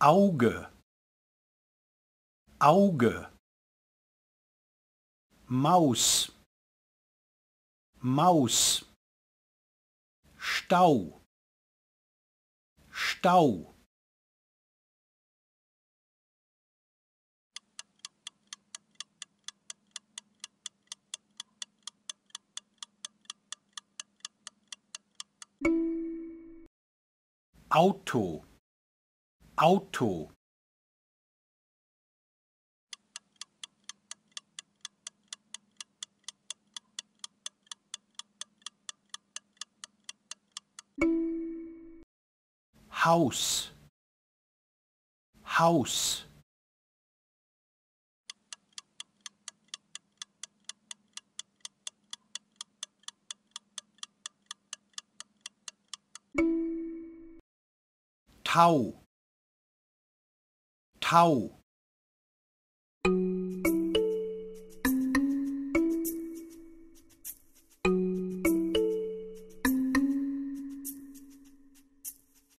Auge, Auge, Maus, Maus, Stau, Stau. Auto, Auto. Haus, Haus. Tau, Tau.